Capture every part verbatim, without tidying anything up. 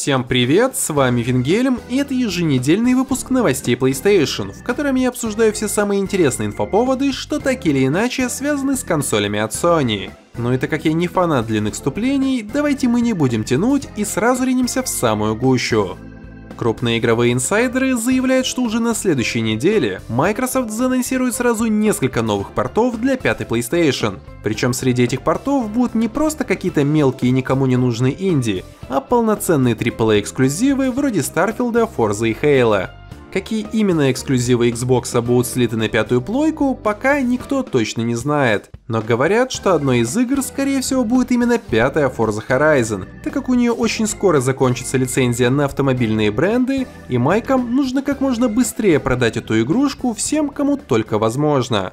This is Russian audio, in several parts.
Всем привет, с вами Вингельм, и это еженедельный выпуск новостей PlayStation, в котором я обсуждаю все самые интересные инфоповоды, что так или иначе связаны с консолями от Sony. Но и так как я не фанат длинных вступлений, давайте мы не будем тянуть и сразу ринемся в самую гущу. Крупные игровые инсайдеры заявляют, что уже на следующей неделе Microsoft заанонсирует сразу несколько новых портов для пятой PlayStation. Причем среди этих портов будут не просто какие-то мелкие и никому не нужные инди, а полноценные три-а эксклюзивы вроде Starfield, Forza и Halo. Какие именно эксклюзивы Xbox будут слиты на пятую плойку, пока никто точно не знает. Но говорят, что одной из игр, скорее всего, будет именно пятая Forza Horizon, так как у нее очень скоро закончится лицензия на автомобильные бренды, и майкам нужно как можно быстрее продать эту игрушку всем, кому только возможно.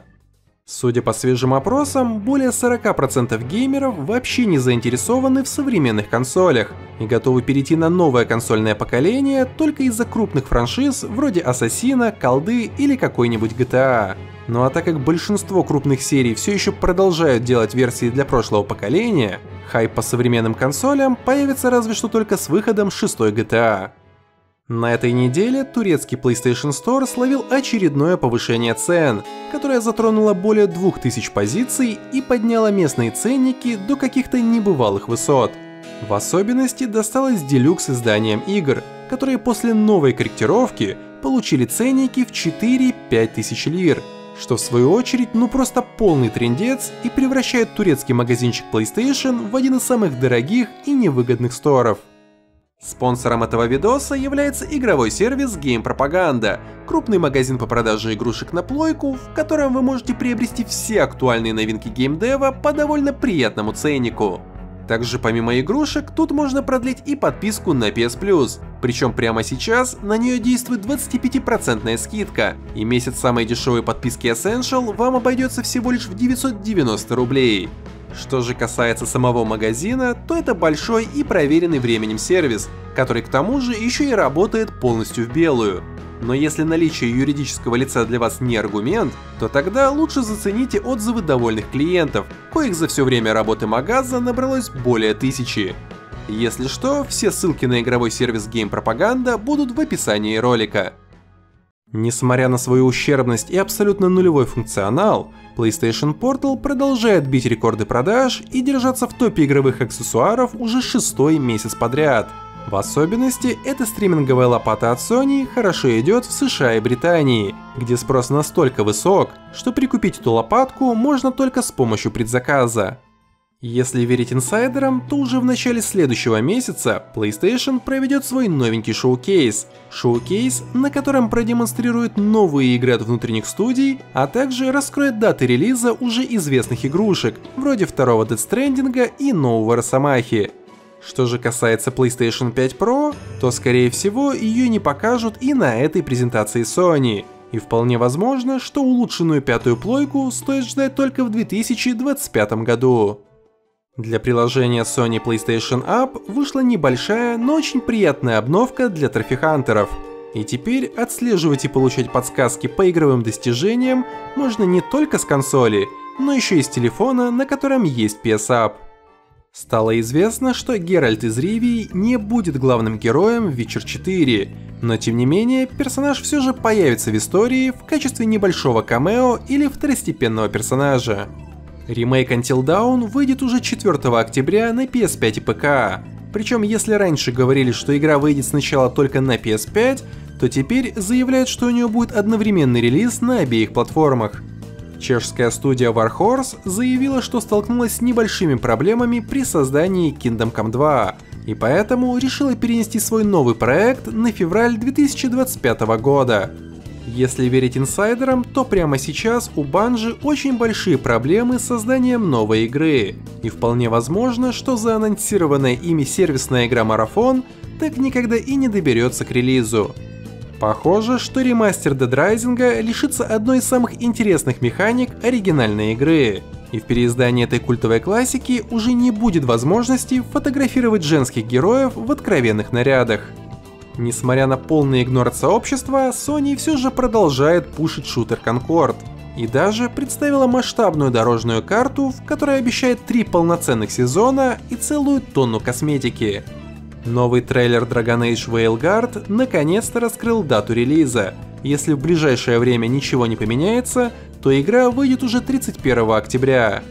Судя по свежим опросам, более сорока процентов геймеров вообще не заинтересованы в современных консолях и готовы перейти на новое консольное поколение только из-за крупных франшиз вроде Ассасина, Колды или какой-нибудь джи ти эй. Ну а так как большинство крупных серий все еще продолжают делать версии для прошлого поколения, хайп по современным консолям появится разве что только с выходом шестой джи ти эй. На этой неделе турецкий PlayStation Store словил очередное повышение цен, которое затронуло более двух тысяч позиций и подняло местные ценники до каких-то небывалых высот. В особенности досталось делюкс изданиям игр, которые после новой корректировки получили ценники в четыре-пять тысяч лир, что в свою очередь ну просто полный трындец и превращает турецкий магазинчик PlayStation в один из самых дорогих и невыгодных сторов. Спонсором этого видоса является игровой сервис Game Propaganda, крупный магазин по продаже игрушек на плойку, в котором вы можете приобрести все актуальные новинки геймдева по довольно приятному ценнику. Также помимо игрушек, тут можно продлить и подписку на пи эс Plus, причем прямо сейчас на нее действует двадцатипятипроцентная скидка, и месяц самой дешевой подписки Essential вам обойдется всего лишь в девятьсот девяносто рублей. Что же касается самого магазина, то это большой и проверенный временем сервис, который к тому же еще и работает полностью в белую. Но если наличие юридического лица для вас не аргумент, то тогда лучше зацените отзывы довольных клиентов, коих за все время работы магаза набралось более тысячи. Если что, все ссылки на игровой сервис Game Propaganda будут в описании ролика. Несмотря на свою ущербность и абсолютно нулевой функционал, PlayStation Portal продолжает бить рекорды продаж и держаться в топе игровых аксессуаров уже шестой месяц подряд. В особенности эта стриминговая лопата от Sony хорошо идет в США и Британии, где спрос настолько высок, что прикупить эту лопатку можно только с помощью предзаказа. Если верить инсайдерам, то уже в начале следующего месяца PlayStation проведет свой новенький шоу-кейс. Шоу-кейс, на котором продемонстрирует новые игры от внутренних студий, а также раскроет даты релиза уже известных игрушек, вроде второго Death Stranding и нового Росомахи. Что же касается PlayStation пять Pro, то скорее всего ее не покажут и на этой презентации Sony. И вполне возможно, что улучшенную пятую плойку стоит ждать только в две тысячи двадцать пятом году. Для приложения Sony PlayStation App вышла небольшая, но очень приятная обновка для трофихантеров. И теперь отслеживать и получать подсказки по игровым достижениям можно не только с консоли, но еще и с телефона, на котором есть пи эс App. Стало известно, что Геральт из Ривии не будет главным героем в Witcher четыре, но тем не менее персонаж все же появится в истории в качестве небольшого камео или второстепенного персонажа. Ремейк Until Dawn выйдет уже четвёртого октября на пи эс пять и ПК. Причем если раньше говорили, что игра выйдет сначала только на пи эс пять, то теперь заявляют, что у нее будет одновременный релиз на обеих платформах. Чешская студия Warhorse заявила, что столкнулась с небольшими проблемами при создании Kingdom Come два, и поэтому решила перенести свой новый проект на февраль две тысячи двадцать пятого года. Если верить инсайдерам, то прямо сейчас у Bungie очень большие проблемы с созданием новой игры, и вполне возможно, что заанонсированная ими сервисная игра Marathon так никогда и не доберется к релизу. Похоже, что ремастер Dead Rising лишится одной из самых интересных механик оригинальной игры, и в переиздании этой культовой классики уже не будет возможности фотографировать женских героев в откровенных нарядах. Несмотря на полный игнор от сообщества, Sony все же продолжает пушить шутер Concord, и даже представила масштабную дорожную карту, в которой обещает три полноценных сезона и целую тонну косметики. Новый трейлер Dragon Age: Veilguard наконец-то раскрыл дату релиза. Если в ближайшее время ничего не поменяется, то игра выйдет уже тридцать первого октября.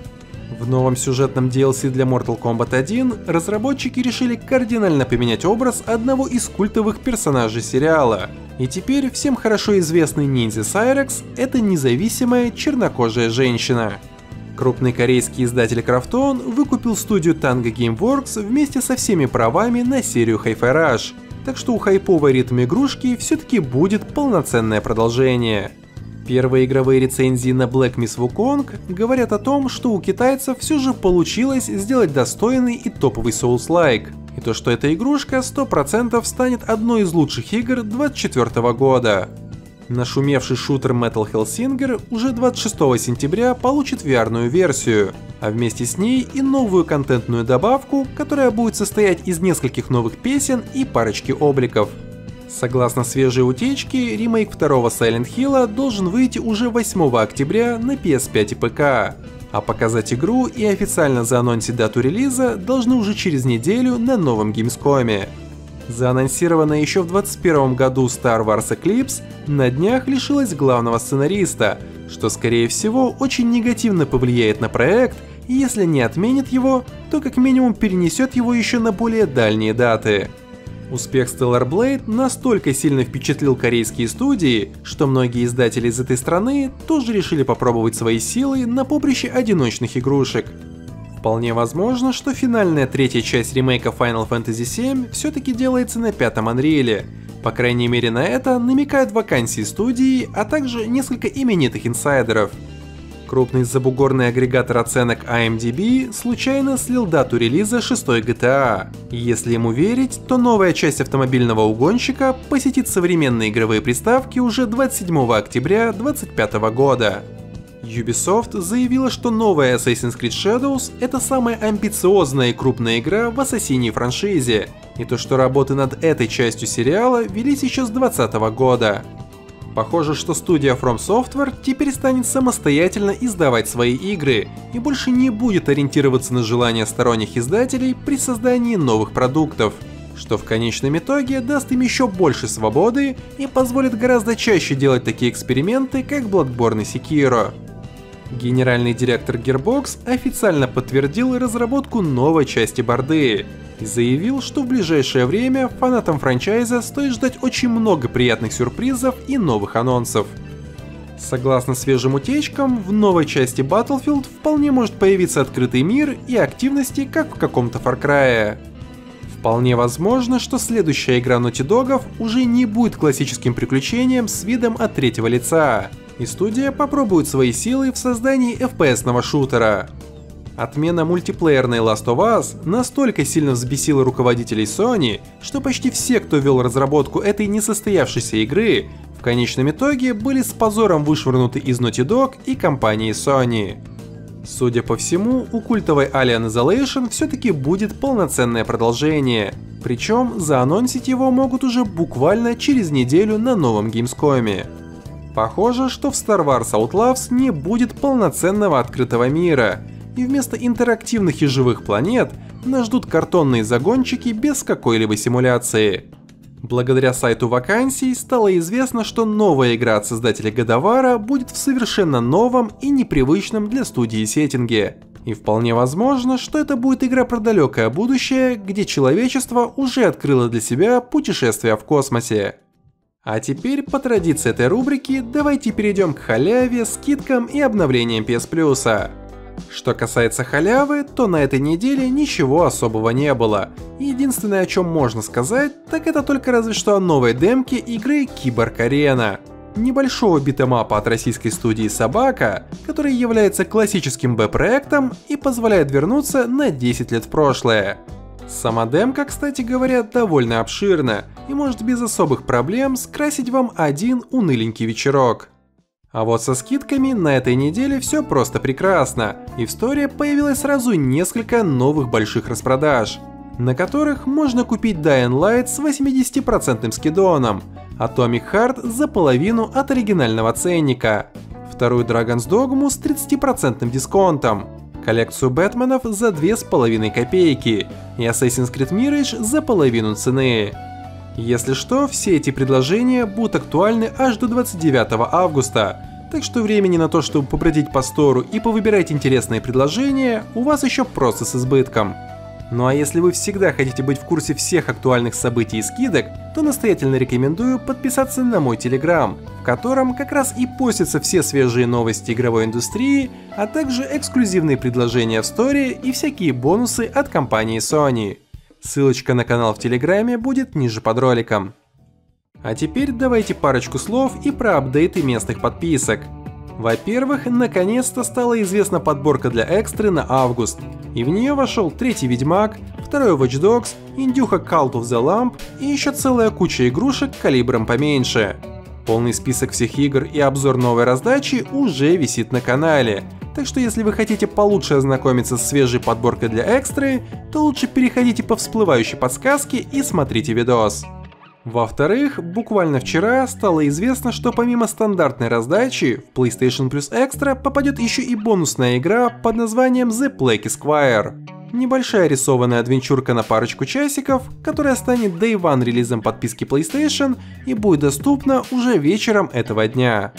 В новом сюжетном ди эл си для Мортал Комбат один разработчики решили кардинально поменять образ одного из культовых персонажей сериала. И теперь всем хорошо известный ниндзя Сайрекс — это независимая чернокожая женщина. Крупный корейский издатель Крафтон выкупил студию Tango Gameworks вместе со всеми правами на серию Hi-Fi Rush, так что у хайповой ритм-игрушки все-таки будет полноценное продолжение. Первые игровые рецензии на Black Myth: Wukong говорят о том, что у китайцев все же получилось сделать достойный и топовый Souls-like, и то, что эта игрушка сто процентов станет одной из лучших игр две тысячи двадцать четвёртого года. Нашумевший шутер Metal Hellsinger уже двадцать шестого сентября получит ви ар-ную версию, а вместе с ней и новую контентную добавку, которая будет состоять из нескольких новых песен и парочки обликов. Согласно свежей утечке, ремейк второго Silent Hill'а должен выйти уже восьмого октября на пи эс пять и ПК, а показать игру и официально заанонсить дату релиза должны уже через неделю на новом Gamescom'е. Заанонсированная еще в двадцать первом году Star Wars Eclipse на днях лишилась главного сценариста, что скорее всего очень негативно повлияет на проект, и если не отменит его, то как минимум перенесет его еще на более дальние даты. Успех Stellar Blade настолько сильно впечатлил корейские студии, что многие издатели из этой страны тоже решили попробовать свои силы на поприще одиночных игрушек. Вполне возможно, что финальная третья часть ремейка Файнал Фэнтези семь все-таки делается на пятом Unreal. По крайней мере, на это намекают вакансии студии, а также несколько именитых инсайдеров. Крупный забугорный агрегатор оценок ай эм ди би случайно слил дату релиза шестой джи ти эй. Если ему верить, то новая часть автомобильного угонщика посетит современные игровые приставки уже двадцать седьмого октября две тысячи двадцать пятого года. Ubisoft заявила, что новая Assassin's Creed Shadows — это самая амбициозная и крупная игра в Ассасине франшизе, и то, что работы над этой частью сериала велись еще с две тысячи двадцатого года. Похоже, что студия From Software теперь станет самостоятельно издавать свои игры и больше не будет ориентироваться на желания сторонних издателей при создании новых продуктов, что в конечном итоге даст им еще больше свободы и позволит гораздо чаще делать такие эксперименты, как Bloodborne и Sekiro. Генеральный директор Gearbox официально подтвердил разработку новой части Бордеи и заявил, что в ближайшее время фанатам франчайза стоит ждать очень много приятных сюрпризов и новых анонсов. Согласно свежим утечкам, в новой части Battlefield вполне может появиться открытый мир и активности, как в каком-то Far Cry. Вполне возможно, что следующая игра Naughty Dog'ов уже не будет классическим приключением с видом от третьего лица, и студия попробует свои силы в создании эф пи эс-ного шутера. Отмена мультиплеерной Last of Us настолько сильно взбесила руководителей Sony, что почти все, кто вел разработку этой несостоявшейся игры, в конечном итоге были с позором вышвырнуты из Naughty Dog и компании Sony. Судя по всему, у культовой Alien Isolation все-таки будет полноценное продолжение, причем заанонсить его могут уже буквально через неделю на новом Gamescom'е. Похоже, что в Star Wars Outlaws не будет полноценного открытого мира, и вместо интерактивных и живых планет нас ждут картонные загончики без какой-либо симуляции. Благодаря сайту вакансий стало известно, что новая игра от создателя Годовара будет в совершенно новом и непривычном для студии сеттинге, и вполне возможно, что это будет игра про далекое будущее, где человечество уже открыло для себя путешествия в космосе. А теперь, по традиции этой рубрики, давайте перейдем к халяве, скидкам и обновлениям пи эс плюс. Что касается халявы, то на этой неделе ничего особого не было. Единственное, о чем можно сказать, так это только разве что о новой демке игры Cyborg Arena, небольшого битэмапа от российской студии Собака, который является классическим бэ-проектом и позволяет вернуться на десять лет в прошлое. Сама демка, кстати говоря, довольно обширна и может без особых проблем скрасить вам один уныленький вечерок. А вот со скидками на этой неделе все просто прекрасно, и в Store появилось сразу несколько новых больших распродаж, на которых можно купить Dying Light с восьмидесятипроцентным скидоном, Atomic Heart за половину от оригинального ценника, вторую Dragon's Dogma с тридцатипроцентным дисконтом, коллекцию Бэтменов за две с половиной копейки и Assassin's Creed Mirage за половину цены. Если что, все эти предложения будут актуальны аж до двадцать девятого августа, так что времени на то, чтобы побродить по стору и повыбирать интересные предложения, у вас еще просто с избытком. Ну а если вы всегда хотите быть в курсе всех актуальных событий и скидок, то настоятельно рекомендую подписаться на мой телеграм, в котором как раз и постятся все свежие новости игровой индустрии, а также эксклюзивные предложения в сторе и всякие бонусы от компании Sony. Ссылочка на канал в телеграме будет ниже под роликом. А теперь давайте парочку слов и про апдейты местных подписок. Во-первых, наконец-то стала известна подборка для Экстры на август, и в нее вошел третий Ведьмак, второй Watch Dogs, индюха Cult of the Lamp и еще целая куча игрушек калибром поменьше. Полный список всех игр и обзор новой раздачи уже висит на канале, так что если вы хотите получше ознакомиться с свежей подборкой для Экстры, то лучше переходите по всплывающей подсказке и смотрите видос. Во-вторых, буквально вчера стало известно, что помимо стандартной раздачи, в PlayStation Plus Extra попадет еще и бонусная игра под названием The Plague Esquire. Небольшая рисованная адвенчурка на парочку часиков, которая станет дэй уан релизом подписки PlayStation и будет доступна уже вечером этого дня.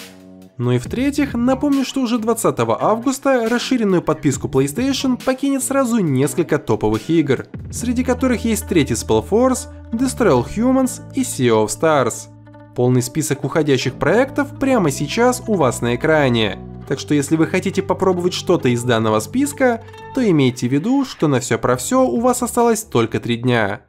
Ну и в-третьих, напомню, что уже двадцатого августа расширенную подписку PlayStation покинет сразу несколько топовых игр, среди которых есть третий Spellforce, Destroy All Humans и Sea of Stars. Полный список уходящих проектов прямо сейчас у вас на экране, так что если вы хотите попробовать что-то из данного списка, то имейте в виду, что на все про все у вас осталось только три дня.